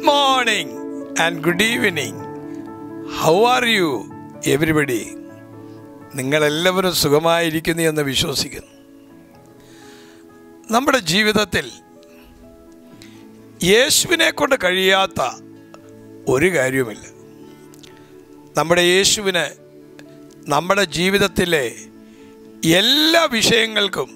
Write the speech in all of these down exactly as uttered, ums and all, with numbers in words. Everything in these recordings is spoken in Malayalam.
Good morning and good evening. How are you, everybody? നിങ്ങളെല്ലാവരും സുഖമായിരിക്കുന്നു എന്ന് വിശ്വസിക്കുന്നു. നമ്മുടെ ജീവിതത്തിൽ യേശുവിനെ കൊണ്ട് കഴിയാത്ത ഒരു കാര്യവുമില്ല. നമ്മുടെ യേശുവിനെ നമ്മുടെ ജീവിതത്തിലെ എല്ലാ വിഷയങ്ങൾക്കും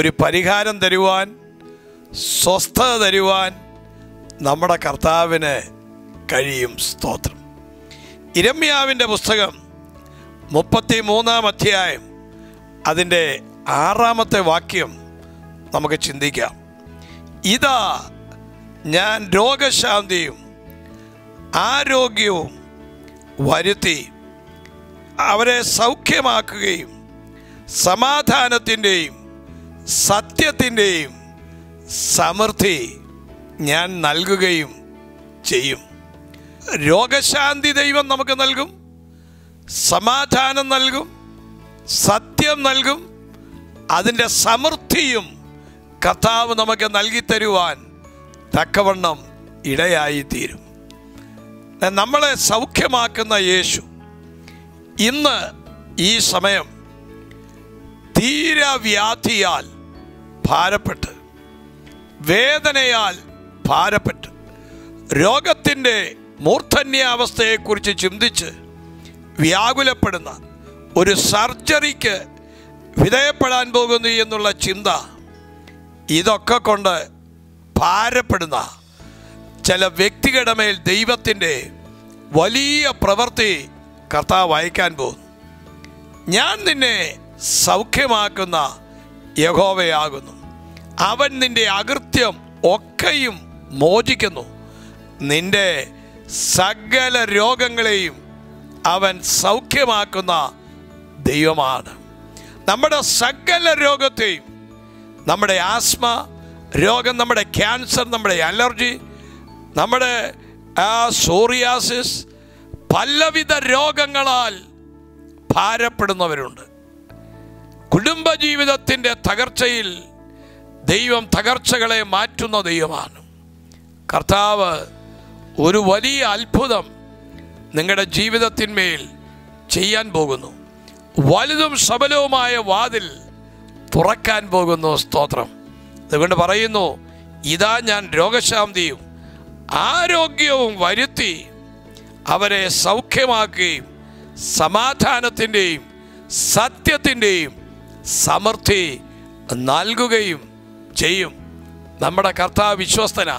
ഒരു പരിഹാരം തരുവാൻ, സ്വസ്ഥത തരുവാൻ നമ്മുടെ കർത്താവിന് കഴിയും. സ്തോത്രം. ഇരമ്യാവിൻ്റെ പുസ്തകം മുപ്പത്തി മൂന്നാം അധ്യായം അതിൻ്റെ ആറാമത്തെ വാക്യം നമുക്ക് ചിന്തിക്കാം. ഇതാ, ഞാൻ രോഗശാന്തിയും ആരോഗ്യവും വരുത്തി അവരെ സൗഖ്യമാക്കുകയും സമാധാനത്തിൻ്റെയും സത്യത്തിൻ്റെയും സമൃദ്ധി ഞാൻ നൽകുകയും ചെയ്യും. രോഗശാന്തി ദൈവം നമുക്ക് നൽകും, സമാധാനം നൽകും, സത്യം നൽകും, അതിൻ്റെ സമൃദ്ധിയും കർത്താവ് നമുക്ക് നൽകിത്തരുവാൻ തക്കവണ്ണം ഇടയായിത്തീരും. നമ്മളെ സൗഖ്യമാക്കുന്ന യേശു ഇന്ന് ഈ സമയം തീരവ്യാധിയാൽ ഭാരപ്പെട്ട്, വേദനയാൽ ഭാരപ്പെട്ട്, രോഗത്തിൻ്റെ മൂർധന്യാവസ്ഥയെക്കുറിച്ച് ചിന്തിച്ച് വ്യാകുലപ്പെടുന്ന, ഒരു സർജറിക്ക് വിധേയപ്പെടാൻ പോകുന്നു എന്നുള്ള ചിന്ത, ഇതൊക്കെ കൊണ്ട് ഭാരപ്പെടുന്ന ചില വ്യക്തികളുടെ മേൽ ദൈവത്തിൻ്റെ വലിയ പ്രവൃത്തി കർത്താവ് അയക്കാൻ പോകുന്നു. ഞാൻ നിന്നെ സൗഖ്യമാക്കുന്ന യഹോവയാകുന്നു. അവൻ നിൻ്റെ അകൃത്യം ഒക്കെയും മോചിക്കുന്നു. നിൻ്റെ സകല രോഗങ്ങളെയും അവൻ സൗഖ്യമാക്കുന്ന ദൈവമാണ്. നമ്മുടെ സകല രോഗത്തെയും, നമ്മുടെ ആസ്മ രോഗം, നമ്മുടെ ക്യാൻസർ, നമ്മുടെ അലർജി, നമ്മുടെ സോറിയാസിസ്, പലവിധ രോഗങ്ങളാൽ ഭാരപ്പെടുന്നവരുണ്ട്. കുടുംബജീവിതത്തിൻ്റെ തകർച്ചയിൽ ദൈവം തകർച്ചകളെ മാറ്റുന്ന ദൈവമാണ്. കർത്താവ് ഒരു വലിയ അത്ഭുതം നിങ്ങളുടെ ജീവിതത്തിന്മേൽ ചെയ്യാൻ പോകുന്നു. വലുതും സബലവുമായ വാതിൽ തുറക്കാൻ പോകുന്നു. സ്തോത്രം. അതുകൊണ്ട് പറയുന്നു, ഇതാ, ഞാൻ രോഗശാന്തിയും ആരോഗ്യവും വരുത്തി അവരെ സൗഖ്യമാക്കുകയും സമാധാനത്തിൻ്റെയും സത്യത്തിൻ്റെയും സമൃദ്ധി നൽകുകയും ചെയ്യും. നമ്മുടെ കർത്താവ് വിശ്വസ്തനാ.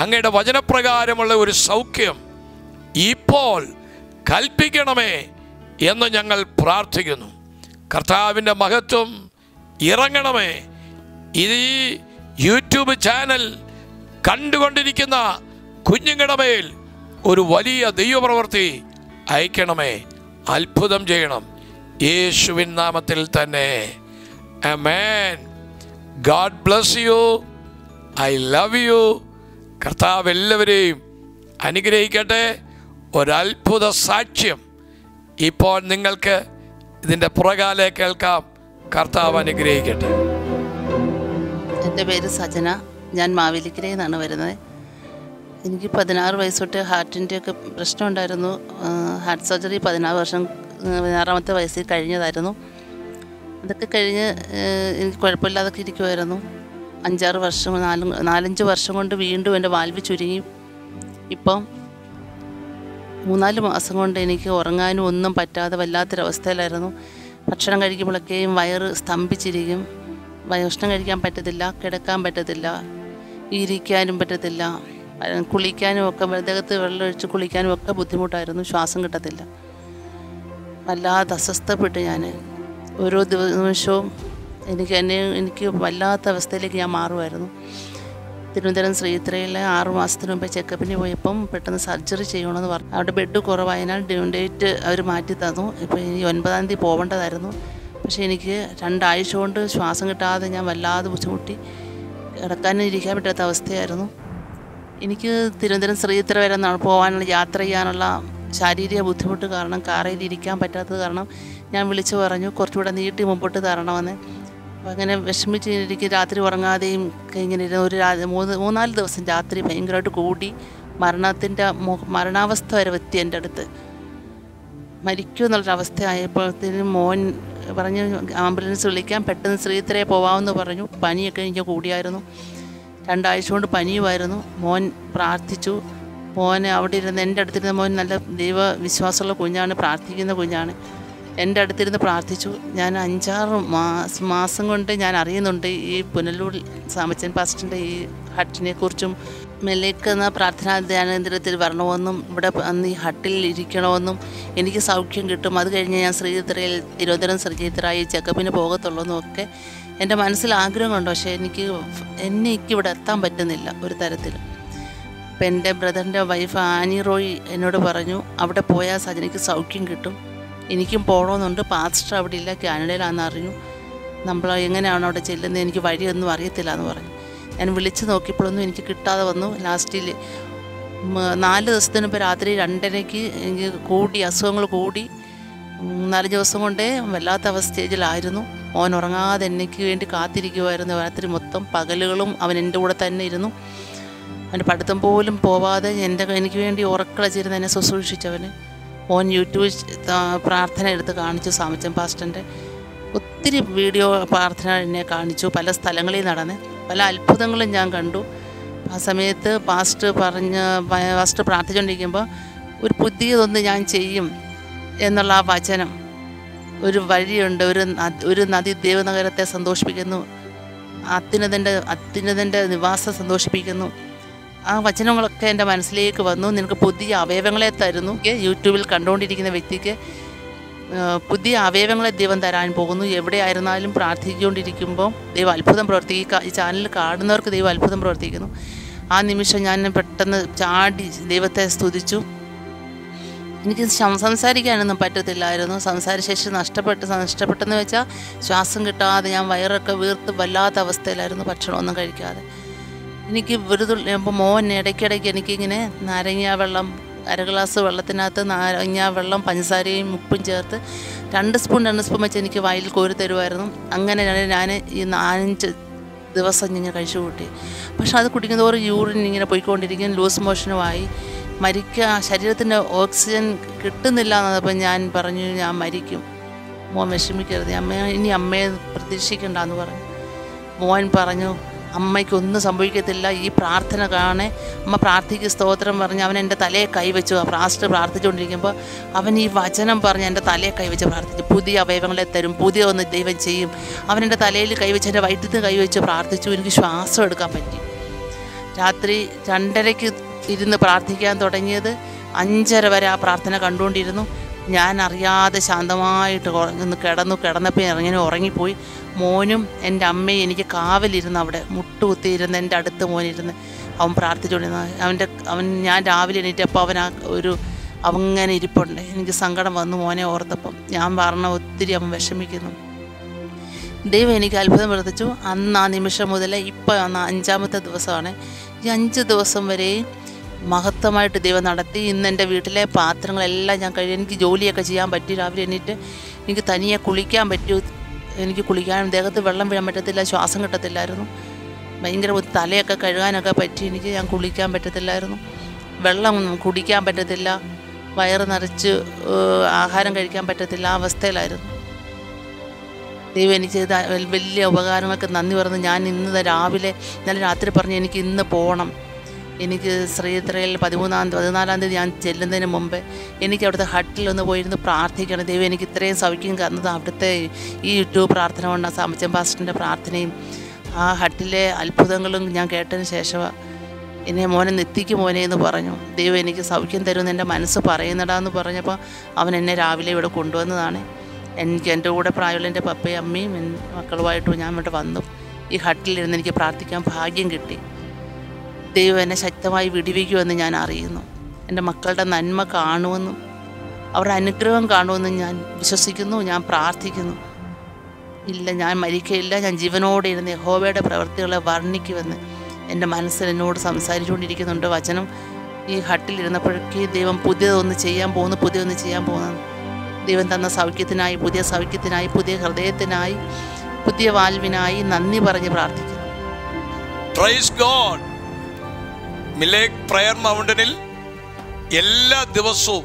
അങ്ങയുടെ വചനപ്രകാരമുള്ള ഒരു സൗഖ്യം ഇപ്പോൾ കൽപ്പിക്കണമേ എന്ന് ഞങ്ങൾ പ്രാർത്ഥിക്കുന്നു. കർത്താവിൻ്റെ മഹത്വം ഇറങ്ങണമേ. ഇത് ഈ യൂട്യൂബ് ചാനൽ കണ്ടുകൊണ്ടിരിക്കുന്ന കുഞ്ഞുങ്ങളുടെ മേൽ ഒരു വലിയ ദൈവപ്രവൃത്തി അയക്കണമേ. അത്ഭുതം ചെയ്യണം യേശുവിൻ നാമത്തിൽ തന്നെ. Amen. God bless you. I love you. കർത്താവ് എല്ലാവരെയും അനുഗ്രഹിക്കട്ടെ. ഒരത്ഭുത സാക്ഷ്യം ഇപ്പോൾ നിങ്ങൾക്ക് ഇതിൻ്റെ പുറകാലെ കേൾക്കാം. കർത്താവ് അനുഗ്രഹിക്കട്ടെ. എൻ്റെ പേര് സജന. ഞാൻ മാവേലിക്കരയിൽ നിന്നാണ് വരുന്നത്. എനിക്ക് പതിനാറ് വയസ്സ് തൊട്ട് ഹാർട്ടിൻ്റെയൊക്കെ പ്രശ്നമുണ്ടായിരുന്നു. ഹാർട്ട് സർജറി പതിനാറ് വർഷം പതിനാറാമത്തെ വയസ്സിൽ കഴിഞ്ഞതായിരുന്നു. അതൊക്കെ കഴിഞ്ഞ് എനിക്ക് കുഴപ്പമില്ലാതൊക്കെ ഇരിക്കുമായിരുന്നു. അഞ്ചാറ് വർഷം നാല് നാലഞ്ച് വർഷം കൊണ്ട് വീണ്ടും എൻ്റെ വാൽവ് ചുരുങ്ങി. ഇപ്പം മൂന്നാല് മാസം കൊണ്ട് എനിക്ക് ഉറങ്ങാനും ഒന്നും പറ്റാതെ വല്ലാത്തൊരവസ്ഥയിലായിരുന്നു. ഭക്ഷണം കഴിക്കുമ്പോഴൊക്കെയും വയറ് സ്തംഭിച്ചിരിക്കും. ഭക്ഷണം കഴിക്കാൻ പറ്റത്തില്ല, കിടക്കാൻ പറ്റത്തില്ല, ഇരിക്കാനും പറ്റത്തില്ല, കുളിക്കാനും ഒക്കെ മൃതകത്ത് വെള്ളമൊഴിച്ച് കുളിക്കാനും ഒക്കെ ബുദ്ധിമുട്ടായിരുന്നു. ശ്വാസം കിട്ടത്തില്ല. വല്ലാതെ അസ്വസ്ഥപ്പെട്ട് ഞാൻ ഓരോ ദിവസവും എനിക്ക് എന്നെ എനിക്ക് വല്ലാത്ത അവസ്ഥയിലേക്ക് ഞാൻ മാറുമായിരുന്നു. തിരുവനന്തപുരം ശ്രീധരയിൽ ആറ് മാസത്തിന് മുമ്പ് ചെക്കപ്പിന് പോയപ്പം പെട്ടെന്ന് സർജറി ചെയ്യണമെന്ന് പറഞ്ഞു. അവിടെ ബെഡ് കുറവായതിനാൽ ഡേറ്റ് അവർ മാറ്റി തന്നു. ഇപ്പോൾ ഇനി ഒൻപതാം തീയതി പോകേണ്ടതായിരുന്നു. പക്ഷേ എനിക്ക് രണ്ടാഴ്ച കൊണ്ട് ശ്വാസം കിട്ടാതെ ഞാൻ വല്ലാതെ ബുദ്ധിമുട്ടി, കിടക്കാനും ഇരിക്കാൻ പറ്റാത്ത അവസ്ഥയായിരുന്നു. എനിക്ക് തിരുവനന്തപുരം ശ്രീധര വരെ പോകാനുള്ള യാത്ര ചെയ്യാനുള്ള ശാരീരിക ബുദ്ധിമുട്ട് കാരണം കാറിൽ ഇരിക്കാൻ പറ്റാത്തത് കാരണം ഞാൻ വിളിച്ചു പറഞ്ഞു കുറച്ചുകൂടെ നീട്ടി മുമ്പോട്ട് തരണമെന്ന്. അപ്പം അങ്ങനെ വിഷമിച്ചിരിക്കും, രാത്രി ഉറങ്ങാതെയും ഇങ്ങനെ ഇരുന്ന് ഒരു രാ മൂന്ന് മൂന്നാല് ദിവസം രാത്രി ഭയങ്കരമായിട്ട് കൂടി മരണത്തിൻ്റെ മരണാവസ്ഥ വരെ എത്തി. എൻ്റെ അടുത്ത് മരിക്കും എന്നുള്ളൊരവസ്ഥ ആയപ്പോഴത്തേനും മോൻ പറഞ്ഞ് ആംബുലൻസ് വിളിക്കാൻ, പെട്ടെന്ന് ശ്രീധരയെ പോവാമെന്ന് പറഞ്ഞു. പനിയൊക്കെ എനിക്ക് കൂടിയായിരുന്നു, രണ്ടാഴ്ച കൊണ്ട് പനിയുമായിരുന്നു. മോൻ പ്രാർത്ഥിച്ചു. മോനെ അവിടെ ഇരുന്ന് എൻ്റെ അടുത്തിരുന്ന് മോൻ നല്ല ദൈവവിശ്വാസമുള്ള കുഞ്ഞാണ്, പ്രാർത്ഥിക്കുന്ന കുഞ്ഞാണ്. എൻ്റെ അടുത്തിരുന്ന് പ്രാർത്ഥിച്ചു. ഞാൻ അഞ്ചാറ് മാസം മാസം കൊണ്ട് ഞാൻ അറിയുന്നുണ്ട് ഈ പുനലൂർ സാമച്ചൻ പാസ്റ്ററിൻ്റെ ഈ ഹട്ടിനെക്കുറിച്ചും മെലേക്ക് എന്ന പ്രാർത്ഥനാ ധ്യാനകേന്ദ്രത്തിൽ വരണമെന്നും ഇവിടെ അന്ന് ഈ ഹട്ടിൽ ഇരിക്കണമെന്നും എനിക്ക് സൗഖ്യം കിട്ടും, അത് കഴിഞ്ഞ് ഞാൻ ശ്രീചിത്രയിൽ തിരുവനന്തപുരം ശ്രീചിത്രായി ചെക്കപ്പിന് പോകത്തുള്ളൂ എന്നൊക്കെ എൻ്റെ മനസ്സിൽ ആഗ്രഹമുണ്ട്. പക്ഷേ എനിക്ക് എനിക്കിവിടെ എത്താൻ പറ്റുന്നില്ല ഒരു തരത്തിൽ. അപ്പം എൻ്റെ ബ്രദറിൻ്റെ വൈഫ് ആനി റോയ് എന്നോട് പറഞ്ഞു അവിടെ പോയാൽ സജനയ്ക്ക് സൗഖ്യം കിട്ടും, എനിക്കും പോകണമെന്നുണ്ട്, പാസ്റ്റർ അവിടെ ഇല്ല, കാനഡയിലാണെന്ന് അറിഞ്ഞു, നമ്മൾ എങ്ങനെയാണ് അവിടെ ചെല്ലുന്നത്, എനിക്ക് വഴിയൊന്നും അറിയത്തില്ല എന്ന് പറഞ്ഞു. ഞാൻ വിളിച്ച് നോക്കിയപ്പോഴൊന്നും എനിക്ക് കിട്ടാതെ വന്നു. ലാസ്റ്റിൽ നാല് ദിവസത്തിന് മുമ്പ് രാത്രി രണ്ടരയ്ക്ക് എനിക്ക് കൂടി അസുഖങ്ങൾ കൂടി നാല് ദിവസം കൊണ്ടേ വല്ലാത്ത അവസ്ഥയിലായിരുന്നു. മോൻ ഉറങ്ങാതെ എനിക്ക് വേണ്ടി കാത്തിരിക്കുമായിരുന്നു രാത്രി മൊത്തം. പകലുകളും അവൻ എൻ്റെ കൂടെ തന്നെ ഇരുന്നു. അവൻ്റെ പഠിത്തം പോലും പോവാതെ എൻ്റെ എനിക്ക് വേണ്ടി ഉറക്കളച്ചിരുന്ന് എന്നെ ശുശ്രൂഷിച്ചവന്. മോൻ യൂട്യൂബ് പ്രാർത്ഥന എടുത്ത് കാണിച്ചു, സാമച്ചൻ പാസ്റ്ററിൻ്റെ ഒത്തിരി വീഡിയോ പ്രാർത്ഥന എന്നെ കാണിച്ചു. പല സ്ഥലങ്ങളിൽ നടന്ന് പല അത്ഭുതങ്ങളും ഞാൻ കണ്ടു. ആ സമയത്ത് പാസ്റ്റർ പറഞ്ഞ് പാസ്റ്റർ പ്രാർത്ഥിച്ചുകൊണ്ടിരിക്കുമ്പോൾ ഒരു പുതിയതൊന്ന് ഞാൻ ചെയ്യും എന്നുള്ള ആ വചനം, ഒരു വഴിയുണ്ട്, ഒരു ഒരു നദി ദേവനഗരത്തെ സന്തോഷിപ്പിക്കുന്നു, അത്യുന്നതൻ്റെ അത്യുന്നതൻ്റെ നിവാസം സന്തോഷിപ്പിക്കുന്നു, ആ വചനങ്ങളൊക്കെ എൻ്റെ മനസ്സിലേക്ക് വന്നു. നിനക്ക് പുതിയ അവയവങ്ങളെ തരുന്നു, യൂട്യൂബിൽ കണ്ടുകൊണ്ടിരിക്കുന്ന വ്യക്തിക്ക് പുതിയ അവയവങ്ങളെ ദൈവം തരാൻ പോകുന്നു, എവിടെയായിരുന്നാലും പ്രാർത്ഥിച്ചുകൊണ്ടിരിക്കുമ്പോൾ ദൈവം അത്ഭുതം പ്രവർത്തിക്കുക, ഈ ചാനൽ കാണുന്നവർക്ക് ദൈവം അത്ഭുതം പ്രവർത്തിക്കുന്നു. ആ നിമിഷം ഞാൻ പെട്ടെന്ന് ചാടി ദൈവത്തെ സ്തുതിച്ചു. എനിക്ക് സംസാരിക്കാനൊന്നും പറ്റത്തില്ലായിരുന്നു, സംസാരശേഷി നഷ്ടപ്പെട്ട് നഷ്ടപ്പെട്ടെന്ന് വെച്ചാൽ ശ്വാസം കിട്ടാതെ ഞാൻ വയറൊക്കെ വീർത്ത് വല്ലാത്ത അവസ്ഥയിലായിരുന്നു, ഭക്ഷണമൊന്നും കഴിക്കാതെ. എനിക്ക് വെറുതെ ഇപ്പോൾ മോൻ ഇടയ്ക്കിടയ്ക്ക് എനിക്കിങ്ങനെ നാരങ്ങ വെള്ളം അര ഗ്ലാസ് വെള്ളത്തിനകത്ത് നാരങ്ങ വെള്ളം പഞ്ചസാരയും ഉപ്പും ചേർത്ത് രണ്ട് സ്പൂൺ രണ്ട് സ്പൂൺ വെച്ച് എനിക്ക് വായിൽ കോരി തരുമായിരുന്നു. അങ്ങനെയാണ് ഞാൻ ഈ നാലഞ്ച് ദിവസം ഞാൻ കഴിച്ചു കൂട്ടി. പക്ഷെ അത് കുടിക്കുന്നതോറും യൂറിൻ ഇങ്ങനെ പോയിക്കൊണ്ടിരിക്കും, ലൂസ് മോഷനുമായി മരിക്കുക, ശരീരത്തിൻ്റെ ഓക്സിജൻ കിട്ടുന്നില്ല എന്നപ്പോൾ ഞാൻ പറഞ്ഞു ഞാൻ മരിക്കും, മോൻ വിഷമിക്കരുത്, അമ്മ ഇനി അമ്മയെ പ്രതീക്ഷിക്കണ്ട എന്ന് പറഞ്ഞു. മോൻ പറഞ്ഞു അമ്മയ്ക്കൊന്നും സംഭവിക്കത്തില്ല, ഈ പ്രാർത്ഥന കാണേ അമ്മ പ്രാർത്ഥിക്ക്, സ്തോത്രം പറഞ്ഞ് അവൻ എൻ്റെ തലയെ കൈവച്ചു. ആ പ്രാസ്റ്റർ പ്രാർത്ഥിച്ചുകൊണ്ടിരിക്കുമ്പോൾ അവൻ ഈ വചനം പറഞ്ഞ് എൻ്റെ തലയെ കൈവച്ച് പ്രാർത്ഥിച്ചു, പുതിയ അവയവങ്ങളെ തരും, പുതിയ ഒന്ന് ദൈവം ചെയ്യും. അവൻ എൻ്റെ തലയിൽ കൈവച്ച് എൻ്റെ വയറ്റിൽ നിന്ന് കൈവച്ച് പ്രാർത്ഥിച്ചു. എനിക്ക് ശ്വാസം എടുക്കാൻ പറ്റി. രാത്രി രണ്ടരയ്ക്ക് ഇരുന്ന് പ്രാർത്ഥിക്കാൻ തുടങ്ങിയത് അഞ്ചര വരെ ആ പ്രാർത്ഥന കണ്ടുകൊണ്ടിരുന്നു. ഞാൻ അറിയാതെ ശാന്തമായിട്ട് ഒന്ന് കിടന്നു. കിടന്നപ്പോൾ ഇറങ്ങനെ ഉറങ്ങിപ്പോയി. മോനും എൻ്റെ അമ്മയും എനിക്ക് കാവലിരുന്ന് അവിടെ മുട്ടുകുത്തിയിരുന്ന് എൻ്റെ അടുത്ത് മോനിരുന്ന് അവൻ പ്രാർത്ഥിച്ചുകൊണ്ടിരുന്ന അവൻ്റെ അവൻ ഞാൻ രാവിലെ എണീറ്റപ്പോൾ അവൻ ആ ഒരു അവങ്ങനെ ഇരിപ്പുണ്ട്. എനിക്ക് സങ്കടം വന്നു മോനെ ഓർത്തപ്പം. ഞാൻ പറഞ്ഞ ഒത്തിരി അവൻ വിഷമിക്കുന്നു. ദൈവം എനിക്ക് അത്ഭുതം പ്രവർത്തിച്ചു. അന്ന് ആ നിമിഷം മുതൽ ഇപ്പോൾ അന്ന് അഞ്ചാമത്തെ ദിവസമാണ്. ഈ അഞ്ച് ദിവസം വരെയും മഹത്വമായിട്ട് ദൈവം നടത്തി. ഇന്ന് എൻ്റെ വീട്ടിലെ പാത്രങ്ങളെല്ലാം ഞാൻ കഴിയും, എനിക്ക് ജോലിയൊക്കെ ചെയ്യാൻ പറ്റി. രാവിലെ എണീറ്റ് എനിക്ക് തനിയെ കുളിക്കാൻ പറ്റൂ. എനിക്ക് കുളിക്കാനും ദേഹത്ത് വെള്ളം വീഴാൻ പറ്റത്തില്ല, ശ്വാസം കിട്ടത്തില്ലായിരുന്നു, ഭയങ്കര തലയൊക്കെ കഴുകാനൊക്കെ പറ്റി. എനിക്ക് ഞാൻ കുളിക്കാൻ പറ്റത്തില്ലായിരുന്നു, വെള്ളം കുടിക്കാൻ പറ്റത്തില്ല, വയറ് നിറച്ച് ആഹാരം കഴിക്കാൻ പറ്റത്തില്ല, ആ അവസ്ഥയിലായിരുന്നു. ദൈവം എനിക്ക് ചെയ്ത വലിയ ഉപകാരങ്ങൾക്ക് നന്ദി പറഞ്ഞു. ഞാൻ ഇന്ന് രാവിലെ ഇന്നലെ രാത്രി പറഞ്ഞു എനിക്ക് ഇന്ന് പോകണം, എനിക്ക് ശ്രീധരയിൽ പതിമൂന്നാം പതിനാലാം തീയതി ഞാൻ ചെല്ലുന്നതിന് മുമ്പ് എനിക്ക് അവിടുത്തെ ഹട്ടിലൊന്ന് പോയിരുന്ന് പ്രാർത്ഥിക്കണം, ദൈവം എനിക്ക് ഇത്രയും സൗഖ്യം തന്നത് അവിടുത്തെ ഈ യൂട്യൂബ് പ്രാർത്ഥന കൊണ്ട് സാമച്ചൻ പാസ്റ്ററിൻ്റെ പ്രാർത്ഥനയും ആ ഹട്ടിലെ അത്ഭുതങ്ങളും ഞാൻ കേട്ടതിന് ശേഷമാണ് എന്നെ മോനെ നെത്തിക്ക് മോനെ എന്ന് പറഞ്ഞു. ദൈവം എനിക്ക് സൗഖ്യം തരുമെന്ന് എൻ്റെ മനസ്സ് പറയുന്നിടാന്ന് പറഞ്ഞപ്പോൾ അവൻ എന്നെ രാവിലെ ഇവിടെ കൊണ്ടുവന്നതാണ്. എനിക്ക് എൻ്റെ കൂടെ പ്രായമുള്ള എൻ്റെ പപ്പയും അമ്മയും മക്കളുമായിട്ടും ഞാൻ ഇവിടെ വന്നു. ഈ ഹട്ടിലിരുന്ന് എനിക്ക് പ്രാർത്ഥിക്കാൻ ഭാഗ്യം കിട്ടി. ദൈവം എന്നെ ശക്തമായി വിടിവിക്കുമെന്ന് ഞാൻ അറിയുന്നു. എൻ്റെ മക്കളുടെ നന്മ കാണുമെന്നും അവരുടെ അനുഗ്രഹം കാണുമെന്നും ഞാൻ വിശ്വസിക്കുന്നു. ഞാൻ പ്രാർത്ഥിക്കുന്നു. ഇല്ല, ഞാൻ മരിക്കയില്ല. ഞാൻ ജീവനോടെ ഇരുന്ന് യഹോവയുടെ പ്രവൃത്തികളെ വർണ്ണിക്കുമെന്ന് എൻ്റെ മനസ്സിൽ എന്നോട് സംസാരിച്ചുകൊണ്ടിരിക്കുന്നുണ്ട് വചനം. ഈ ഹട്ടിലിരുന്നപ്പോഴേക്ക് ദൈവം പുതിയതൊന്ന് ചെയ്യാൻ പോകുന്നു, പുതിയൊന്ന് ചെയ്യാൻ പോകുന്നു. ദൈവം തന്ന സൗഖ്യത്തിനായി, പുതിയ സൗഖ്യത്തിനായി, പുതിയ ഹൃദയത്തിനായി, പുതിയ വാൽവിനായി നന്ദി പറഞ്ഞ് പ്രാർത്ഥിക്കുന്നു. Praise God. മിലേക് പ്രയർ മൗണ്ടനിൽ എല്ലാ ദിവസവും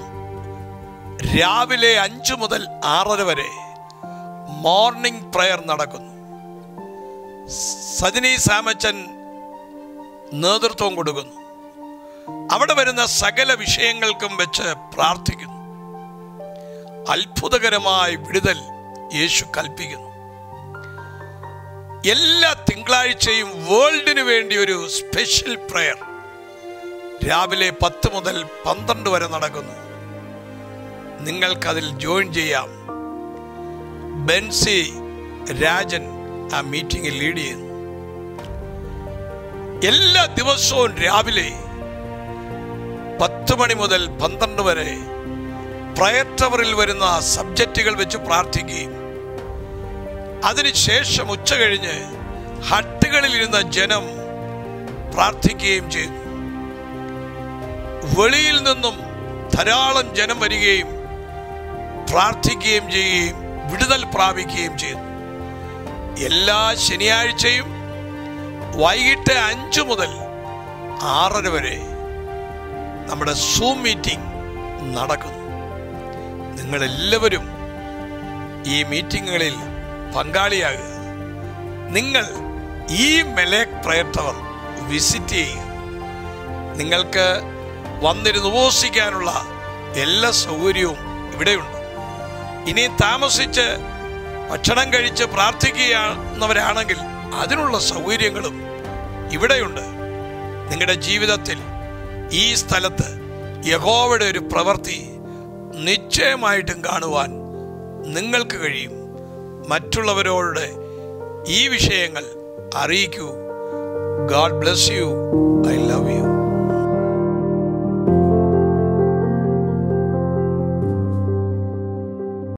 രാവിലെ അഞ്ചു മുതൽ ആറര വരെ മോർണിംഗ് പ്രയർ നടക്കുന്നു. സജിനി സാമച്ചൻ നേതൃത്വം കൊടുക്കുന്നു. അവിടെ വരുന്ന സകല വിഷയങ്ങൾക്കും വെച്ച് പ്രാർത്ഥിക്കുന്നു. അത്ഭുതകരമായ വിടുതൽ യേശു കൽപ്പിക്കുന്നു. എല്ലാ തിങ്കളാഴ്ചയും വേൾഡിനു വേണ്ടി ഒരു സ്പെഷ്യൽ പ്രയർ രാവിലെ പത്ത് മുതൽ പന്ത്രണ്ട് വരെ നടക്കുന്നു. നിങ്ങൾക്കതിൽ ജോയിൻ ചെയ്യാം. ബെൻസി രാജൻ ആ മീറ്റിംഗ് ലീഡ് ചെയ്യുന്നു. എല്ലാ ദിവസവും രാവിലെ പത്ത് മണി മുതൽ പന്ത്രണ്ട് വരെ പ്രയർ ടവറിൽ വരുന്ന സബ്ജക്റ്റുകൾ വെച്ച് പ്രാർത്ഥിക്കുകയും അതിനുശേഷം ഉച്ച കഴിഞ്ഞ് ഹട്ടുകളിലിരുന്ന ജനം പ്രാർത്ഥിക്കുകയും ചെയ്തു. വെളിയിൽ നിന്നും ധാരാളം ജനം വരികയും പ്രാർത്ഥിക്കുകയും ചെയ്യുകയും വിടുതൽ പ്രാപിക്കുകയും ചെയ്തു. എല്ലാ ശനിയാഴ്ചയും വൈകിട്ട് അഞ്ചു മുതൽ ആറര വരെ നമ്മുടെ സൂം മീറ്റിംഗ് നടക്കുന്നു. നിങ്ങളെല്ലാവരും ഈ മീറ്റിങ്ങുകളിൽ പങ്കാളിയാകുക. നിങ്ങൾ ഈ മെലേക് പ്രയർ ടവർ വിസിറ്റ് ചെയ്യുക. നിങ്ങൾക്ക് വന്നിരുന്ന് ഉപസിക്കാനുള്ള എല്ലാ സൗകര്യവും ഇവിടെയുണ്ട്. ഇനി താമസിച്ച് ഭക്ഷണം കഴിച്ച് പ്രാർത്ഥിക്കുകയാണെന്നവരാണെങ്കിൽ അതിനുള്ള സൗകര്യങ്ങളും ഇവിടെയുണ്ട്. നിങ്ങളുടെ ജീവിതത്തിൽ ഈ സ്ഥലത്ത് യഹോവയുടെ ഒരു പ്രവൃത്തി നിശ്ചയമായിട്ടും കാണുവാൻ നിങ്ങൾക്ക് കഴിയും. മറ്റുള്ളവരോട് ഈ വിഷയങ്ങൾ അറിയിക്കൂ. God bless you. I love U.